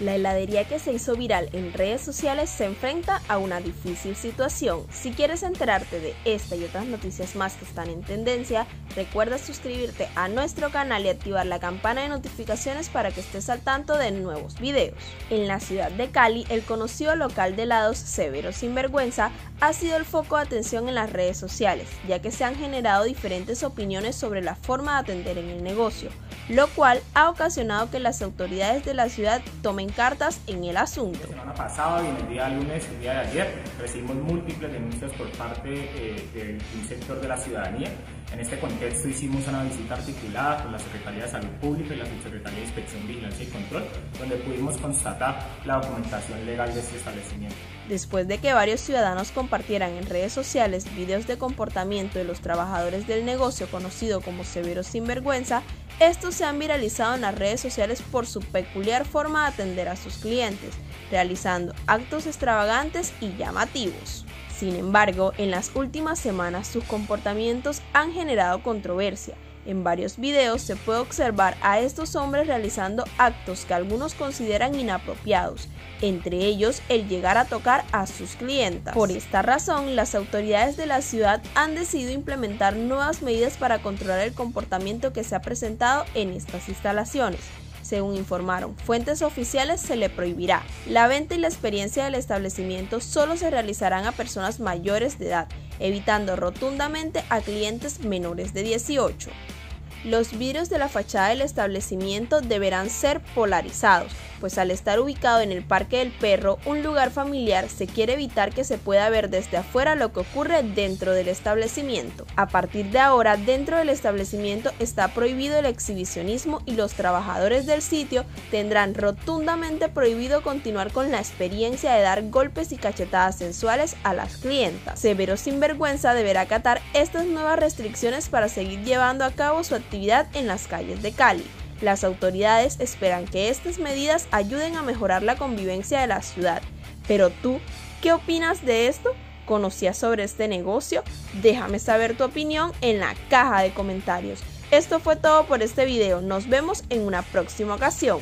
La heladería que se hizo viral en redes sociales se enfrenta a una difícil situación. Si quieres enterarte de esta y otras noticias más que están en tendencia, recuerda suscribirte a nuestro canal y activar la campana de notificaciones para que estés al tanto de nuevos videos. En la ciudad de Cali, el conocido local de helados Severo Sinvergüenza ha sido el foco de atención en las redes sociales, ya que se han generado diferentes opiniones sobre la forma de atender en el negocio, lo cual ha ocasionado que las autoridades de la ciudad tomen cartas en el asunto. La semana pasada y en el día lunes, el día de ayer, recibimos múltiples denuncias por parte de un sector de la ciudadanía. En este contexto hicimos una visita articulada con la Secretaría de Salud Pública y la Subsecretaría de Inspección, Vigilancia y Control, donde pudimos constatar la documentación legal de este establecimiento. Después de que varios ciudadanos compartieran en redes sociales videos de comportamiento de los trabajadores del negocio conocido como Severo Sinvergüenza, estos se han viralizado en las redes sociales por su peculiar forma de atender a sus clientes, realizando actos extravagantes y llamativos. Sin embargo, en las últimas semanas sus comportamientos han generado controversia. En varios videos se puede observar a estos hombres realizando actos que algunos consideran inapropiados, entre ellos el llegar a tocar a sus clientas. Por esta razón, las autoridades de la ciudad han decidido implementar nuevas medidas para controlar el comportamiento que se ha presentado en estas instalaciones. Según informaron fuentes oficiales, se le prohibirá la venta y la experiencia del establecimiento solo se realizarán a personas mayores de edad, evitando rotundamente a clientes menores de 18. Los vidrios de la fachada del establecimiento deberán ser polarizados, pues al estar ubicado en el Parque del Perro, un lugar familiar, se quiere evitar que se pueda ver desde afuera lo que ocurre dentro del establecimiento. A partir de ahora, dentro del establecimiento está prohibido el exhibicionismo y los trabajadores del sitio tendrán rotundamente prohibido continuar con la experiencia de dar golpes y cachetadas sensuales a las clientas. Severo Sinvergüenza deberá acatar estas nuevas restricciones para seguir llevando a cabo su actividad en las calles de Cali. Las autoridades esperan que estas medidas ayuden a mejorar la convivencia de la ciudad. Pero tú, ¿qué opinas de esto? ¿Conocías sobre este negocio? Déjame saber tu opinión en la caja de comentarios. Esto fue todo por este video. Nos vemos en una próxima ocasión.